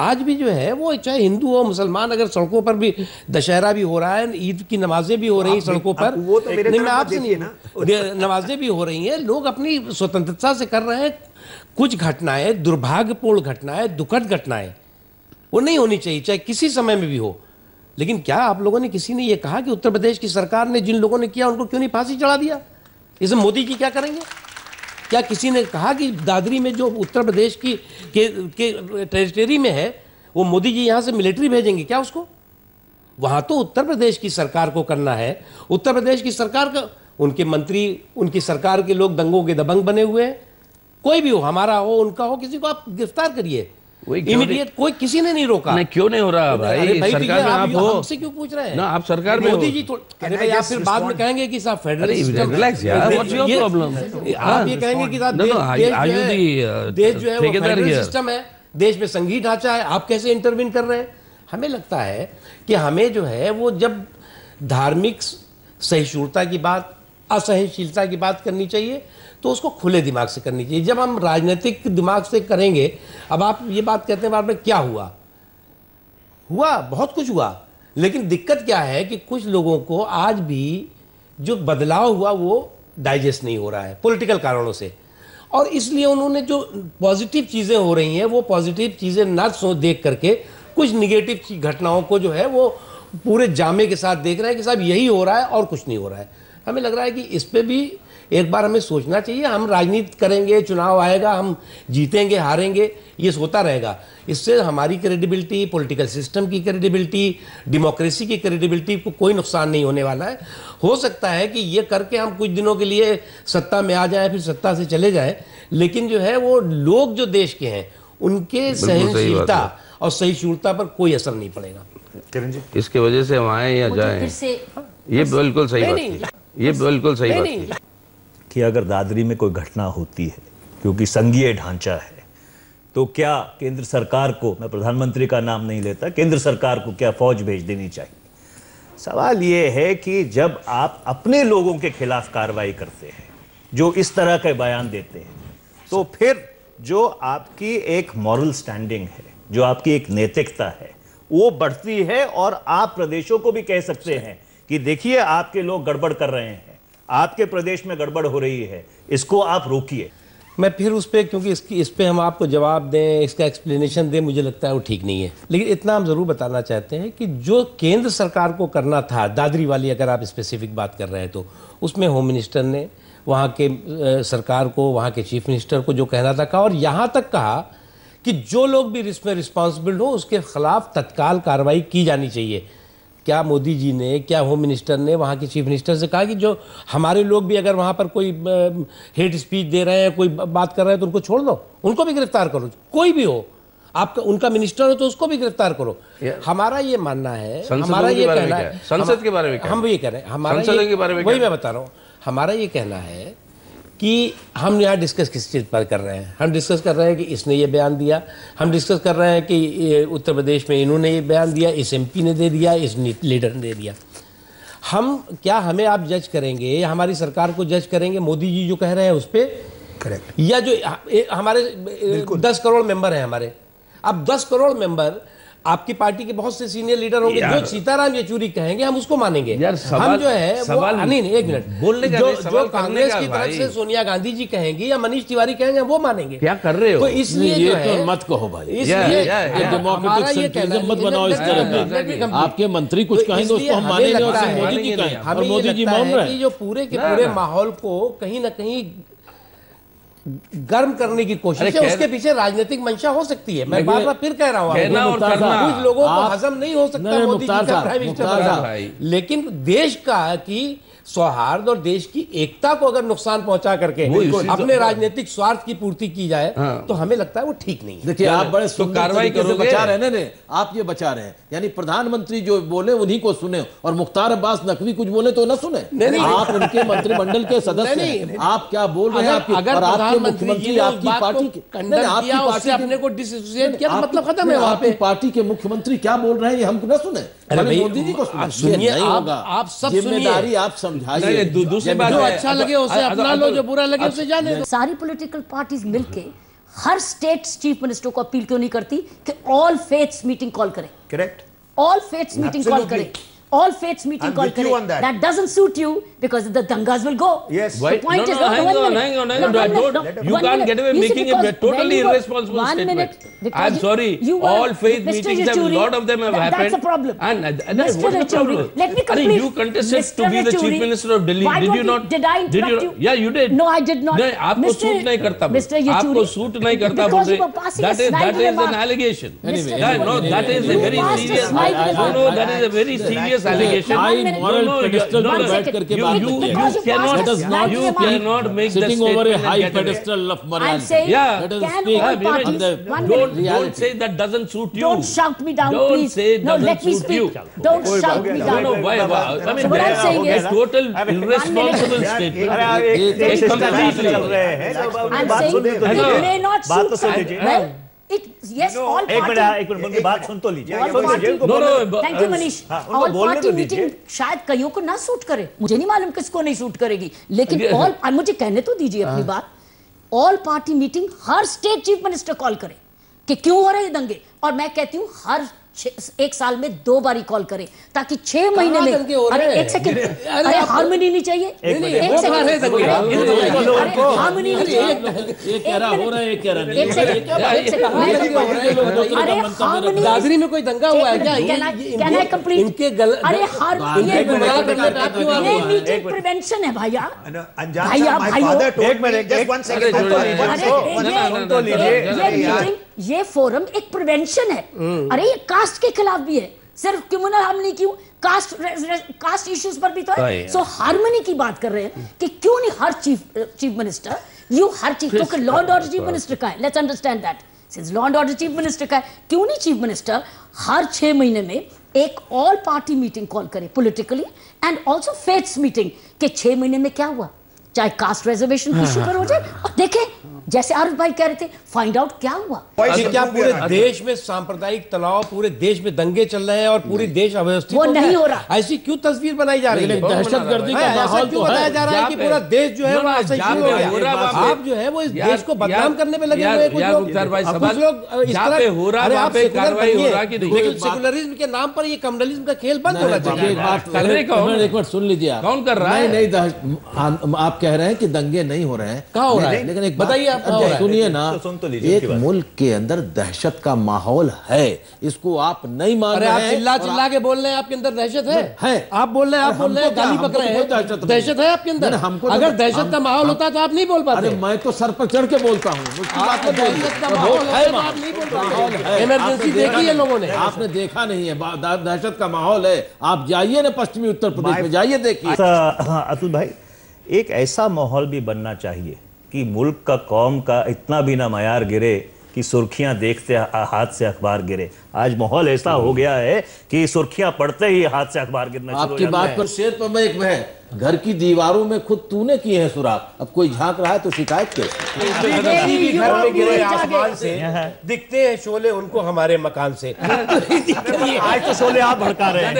आज भी जो है वो चाहे हिंदू हो मुसलमान, अगर सड़कों पर भी दशहरा भी हो रहा है, ईद की नमाजें भी हो रही हैं सड़कों पर, वो तो मेरे आपसे नहीं है ना, नमाजें भी हो रही हैं, लोग अपनी स्वतंत्रता से कर रहे हैं। कुछ घटनाएं दुर्भाग्यपूर्ण घटनाएं, दुखद घटनाएं, वो नहीं होनी चाहिए, चाहे किसी समय में भी हो। लेकिन क्या आप लोगों ने, किसी ने ये कहा कि उत्तर प्रदेश की सरकार ने जिन लोगों ने किया उनको क्यों नहीं फांसी चढ़ा दिया? इसे मोदी जी क्या करेंगे? क्या किसी ने कहा कि दादरी में जो उत्तर प्रदेश की के टेरिटरी में है वो मोदी जी यहाँ से मिलिट्री भेजेंगे क्या उसको? वहाँ तो उत्तर प्रदेश की सरकार को करना है। उत्तर प्रदेश की सरकार का, उनके मंत्री, उनकी सरकार के लोग दंगों के दबंग बने हुए हैं। कोई भी हो, हमारा हो, उनका हो, किसी को आप गिरफ्तार करिए इमीडिएट। कोई किसी ने नहीं रोका। मैं क्यों नहीं हो रहा भाई? सरकार में आप हो, हमसे क्यों पूछ रहे हैं ना? आप सरकार में मोदी जी तो आप फिर बाद में कहेंगे कि साहब फेडरल, रिलैक्स यार, व्हाट्स योर प्रॉब्लम? आप ये कहेंगे कि साहब देश जो है वो फेडरल सिस्टम है, देश में संघीय ढांचा है, आप कैसे इंटरवीन कर रहे हैं? हमें लगता है कि हमें जो है वो जब धार्मिक सहिष्णुता की बात, असहनशीलता की बात करनी चाहिए तो उसको खुले दिमाग से करनी चाहिए। जब हम राजनीतिक दिमाग से करेंगे, अब आप ये बात कहते हैं बार बार क्या हुआ, हुआ बहुत कुछ हुआ, लेकिन दिक्कत क्या है कि कुछ लोगों को आज भी जो बदलाव हुआ वो डाइजेस्ट नहीं हो रहा है पॉलिटिकल कारणों से, और इसलिए उन्होंने जो पॉजिटिव चीज़ें हो रही हैं वो पॉजिटिव चीज़ें ना देख करके कुछ निगेटिव घटनाओं को जो है वो पूरे जामे के साथ देख रहे हैं कि साहब यही हो रहा है और कुछ नहीं हो रहा है। हमें लग रहा है कि इस पर भी एक बार हमें सोचना चाहिए। हम राजनीति करेंगे, चुनाव आएगा, हम जीतेंगे हारेंगे, ये होता रहेगा। इससे हमारी क्रेडिबिलिटी, पॉलिटिकल सिस्टम की क्रेडिबिलिटी, डेमोक्रेसी की क्रेडिबिलिटी को कोई नुकसान नहीं होने वाला है। हो सकता है कि ये करके हम कुछ दिनों के लिए सत्ता में आ जाएं, फिर सत्ता से चले जाएं, लेकिन जो है वो लोग जो देश के हैं उनके सहनशीलता और सहिष्णुता पर कोई असर नहीं पड़ेगा। किरण जी, इसके वजह से हम आए या जाए, ये बिल्कुल सही बात है, ये बिल्कुल सही बात है कि अगर दादरी में कोई घटना होती है क्योंकि संघीय ढांचा है, तो क्या केंद्र सरकार को, मैं प्रधानमंत्री का नाम नहीं लेता, केंद्र सरकार को क्या फौज भेज देनी चाहिए? सवाल ये है कि जब आप अपने लोगों के खिलाफ कार्रवाई करते हैं जो इस तरह के बयान देते हैं, तो फिर जो आपकी एक मॉरल स्टैंडिंग है, जो आपकी एक नैतिकता है, वो बढ़ती है। और आप प्रदेशों को भी कह सकते हैं कि देखिए आपके लोग गड़बड़ कर रहे हैं, आपके प्रदेश में गड़बड़ हो रही है, इसको आप रोकिए। मैं फिर उस पर, क्योंकि इस पर हम आपको जवाब दें, इसका एक्सप्लेनेशन दें, मुझे लगता है वो ठीक नहीं है। लेकिन इतना हम ज़रूर बताना चाहते हैं कि जो केंद्र सरकार को करना था, दादरी वाली अगर आप स्पेसिफिक बात कर रहे हैं, तो उसमें होम मिनिस्टर ने वहाँ के सरकार को, वहाँ के चीफ मिनिस्टर को जो कहना था कहा, और यहाँ तक कहा कि जो लोग भी इसमें रिस्पॉन्सिबल हो उसके खिलाफ तत्काल कार्रवाई की जानी चाहिए। क्या मोदी जी ने, क्या होम मिनिस्टर ने वहाँ के चीफ मिनिस्टर से कहा कि जो हमारे लोग भी अगर वहाँ पर कोई हेट स्पीच दे रहे हैं, कोई बात कर रहे हैं, तो उनको छोड़ दो, उनको भी गिरफ्तार करो, कोई भी हो, आपका उनका मिनिस्टर हो तो उसको भी गिरफ्तार करो। हमारा ये मानना है, हमारा ये कहना है, संसद के बारे में हम ये कह रहे हैं, हमारा, वही मैं बता रहा हूँ, हमारा ये कहना है कि हम यहाँ डिस्कस किस चीज़ पर कर रहे हैं। हम डिस्कस कर रहे हैं कि इसने ये बयान दिया, हम डिस्कस कर रहे हैं कि उत्तर प्रदेश में इन्होंने ये बयान दिया, इस एमपी ने दे दिया, इस लीडर ने दे दिया। हम क्या, हमें आप जज करेंगे, हमारी सरकार को जज करेंगे मोदी जी जो कह रहे हैं उस पर, करेक्ट, या जो हमारे 10 करोड़ मेंबर हैं हमारे। अब 10 करोड़ मेंबर आपकी पार्टी के बहुत से सीनियर लीडर होंगे, जो सीताराम येचुरी कहेंगे हम उसको मानेंगे। हम जो है वो, नहीं एक मिनट बोलने का, जो कांग्रेस की तरफ से सोनिया गांधी जी कहेंगी या मनीष तिवारी कहेंगे वो मानेंगे। क्या कर रहे हो? तो इसलिए ये तो मत कहो भाई, इसलिए मत बनाओ इस तरह का। आपके मंत्री कुछ कहेंगे उसको हम मानेंगे। हमें मोदी जी मान रहे हैं कि जो पूरे के पूरे माहौल को कहीं ना कहीं गर्म करने की कोशिश है, उसके पीछे राजनीतिक मंशा हो सकती है। मैं बार बार फिर कह रहा हूँ, कुछ लोगों को हजम नहीं हो सकता मोदी जी का प्राइम मिनिस्टर, लेकिन देश का की सौहार्द और देश की एकता को अगर नुकसान पहुंचा करके अपने राजनीतिक स्वार्थ की पूर्ति की जाए, तो हमें लगता है वो ठीक नहीं है। देखिए आप बड़े कार्रवाई करो, बचा रहे हैं, आप ये बचा रहे हैं, यानी प्रधानमंत्री जो बोले उन्हीं को सुने, और मुख्तार अब्बास नकवी कुछ बोले तो ना सुने, आप उनके मंत्रिमंडल के सदस्य, आप क्या बोल रहे हैं? प्रधानमंत्री जी ने आपकी पार्टी के खंडन किया, उससे अपने को डिसोसिएट किया, मतलब खत्म है वहाँ पे। पार्टी के मुख्यमंत्री क्या बोल रहे हैं ये हमको न सुने, मोदी जी को सुनिए। आप सब जिम्मेदारी आप समझाइए, दूसरी बात जो अच्छा लगे उसे अपना लो, जो बुरा लगे उसे जाने दो। सारी पॉलिटिकल पार्टीज मिलके हर स्टेट चीफ मिनिस्टर को अपील क्यों नहीं करती कि ऑल फेथ्स मीटिंग कॉल करें? Correct, all faiths meeting call करें, all faiths meeting call correct. That doesn't suit you because the dangas will go. Yes. The point is, hang on. You can't get away making a totally irresponsible statement. I'm sorry. All faith meetings, a lot of them have happened. That's a problem. Mr. Yechury, let me complete. You contested to be the chief minister of Delhi. Did you not? Did I interrupt you? Yeah, you did. No, I did not. आपको suit नहीं करता, आपको suit नहीं करता बोले. That is an allegation. No, that is a very serious. No, that is a very serious. I am saying एक minute बात सुन तो लीजिए। Thank you Manish. All party meeting शायद कईयों को ना सूट करे, मुझे नहीं मालूम किसको नहीं सूट करेगी, लेकिन ऑल, मुझे कहने तो दीजिए अपनी बात। ऑल पार्टी मीटिंग हर स्टेट चीफ मिनिस्टर कॉल करे कि क्यों हो रहे दंगे, और मैं कहती हूँ हर एक साल में 2 बारी कॉल करें ताकि 6 महीने में। अरे एक सेकंड, अरे हार्मनी नहीं चाहिए, एक सेकंड, दादरी में कोई दंगा हुआ है क्या? भैया ये फोरम एक प्रिवेंशन है। अरे ये कास्ट के खिलाफ भी है, सिर्फ क्रिमिनल हम नहीं, क्यों कास्ट इश्यूज पर भी तो है। सो हार्मनी की बात कर रहे हैं कि क्यों नहीं हर चीफ मिनिस्टर, यू हर चीफ, क्योंकि law and order chief minister का है, let's understand that, since law and order chief minister का है, क्यों नहीं चीफ मिनिस्टर हर 6 महीने में एक ऑल पार्टी मीटिंग कॉल करे politically and also faiths meeting के 6 महीने में क्या हुआ, चाहे कास्ट रिजर्वेशन इश्यू पर हो जाए, और देखें जैसे आरिफ भाई कह रहे थे, फाइंड आउट क्या हुआ। क्या पूरे देश में सांप्रदायिक तनाव, पूरे देश में दंगे चल रहे हैं और पूरे देश अव्यवस्थित वो नहीं हो रहा, ऐसी क्यों तस्वीर बनाई जा रही है? दहशतगर्दी का माहौल क्यों बताया जा रहा है कि पूरा देश जो है वो ऐसा हो रहा है? आप जो है वो इस देश को बदनाम करने में लगे हुए हैं। लेकिन सेकुलरिज्म के नाम पर ये कम्युनलिज्म का खेल बंद होना चाहिए। एक बार सुन लीजिए, कौन कर रहा है? नहीं, आप कह रहे हैं कि दंगे नहीं हो रहे हैं, कहाँ हो रहा है, लेकिन एक बताइए आप, सुनिए ना, सुन तो लीजिए। एक मुल्क के अंदर दहशत का माहौल है, इसको आप नहीं मान रहे हैं। चिल्ला चिल्ला के बोल रहे हैं आपके अंदर दहशत है, आप बोल रहे हैं, आप बोल रहे हैं, गाली पक रहे हैं, दहशत है आपके अंदर। हमको अगर दहशत का माहौल होता तो आप नहीं बोल पाते। मैं तो सर पर चढ़ के बोलता हूँ, इमरजेंसी देखी है लोगों ने, आपने देखा नहीं है, दहशत का माहौल है। आप जाइए ना पश्चिमी उत्तर प्रदेश में, जाइए देखिए। अतुल भाई, एक ऐसा माहौल भी बनना चाहिए कि मुल्क का, कौम का इतना भी ना मयार गिरे कि सुर्खियां देखते हाथ से अखबार गिरे। आज माहौल ऐसा हो गया है कि सुर्खियां पढ़ते ही हाथ से अखबार गिरना शुरू हो जाता है। आपकी बात पर शेर पर मैं एक है, घर की दीवारों में खुद तूने किए हैं सुराख, अब कोई झांक रहा है तो शिकायत कर। दिखते हैं शोले उनको हमारे मकान से। आज तो शोले आप भड़का रहे हैं,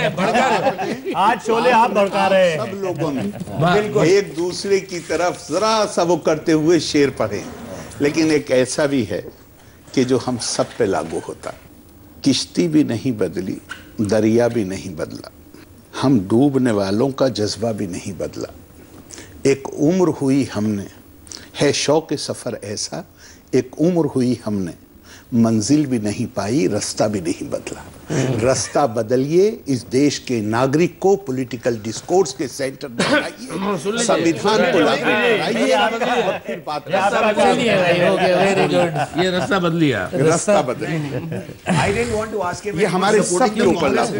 आज शोले आप भड़का रहे हैं। सब लोगों में एक दूसरे की तरफ जरा सा वो करते हुए शेर पढ़े, लेकिन एक ऐसा भी है कि जो हम सब पे लागू होता। किश्ती भी नहीं बदली, दरिया भी नहीं बदला, हम डूबने वालों का जज्बा भी नहीं बदला। एक उम्र हुई हमने, है शौक़ सफ़र ऐसा, एक उम्र हुई हमने, मंजिल भी नहीं पाई, रास्ता भी नहीं बदला। रास्ता बदलिए, इस देश के नागरिक को पॉलिटिकल डिस्कोर्स के सेंटर में लाइए, संविधान को लाइए। ये रास्ता बदलिया, रास्ता बदलिए, ये हमारे सब के ऊपर लागू।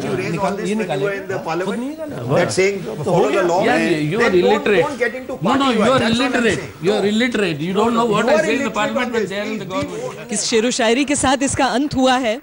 किस शेरो शायरी के साथ इसका अंत हुआ है।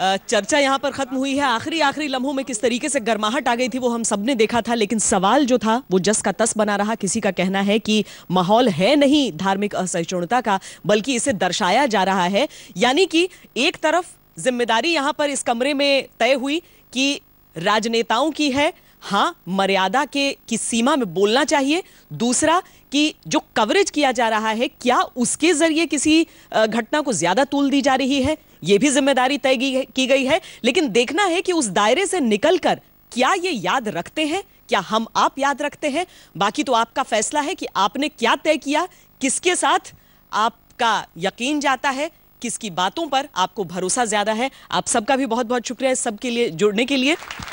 चर्चा यहाँ पर खत्म हुई है। आखिरी लम्हों में किस तरीके से गर्माहट आ गई थी वो हम सबने देखा था, लेकिन सवाल जो था वो जस का तस बना रहा। किसी का कहना है कि माहौल है नहीं धार्मिक असहिष्णुता का, बल्कि इसे दर्शाया जा रहा है। यानी कि एक तरफ जिम्मेदारी यहाँ पर इस कमरे में तय हुई कि राजनेताओं की है, हाँ मर्यादा के की सीमा में बोलना चाहिए। दूसरा कि जो कवरेज किया जा रहा है क्या उसके जरिए किसी घटना को ज्यादा तूल दी जा रही है, ये भी जिम्मेदारी तय की गई है। लेकिन देखना है कि उस दायरे से निकलकर क्या ये याद रखते हैं, क्या हम आप याद रखते हैं। बाकी तो आपका फैसला है कि आपने क्या तय किया, किसके साथ आपका यकीन जाता है, किसकी बातों पर आपको भरोसा ज्यादा है। आप सबका भी बहुत बहुत शुक्रिया इस सब के लिए जुड़ने के लिए।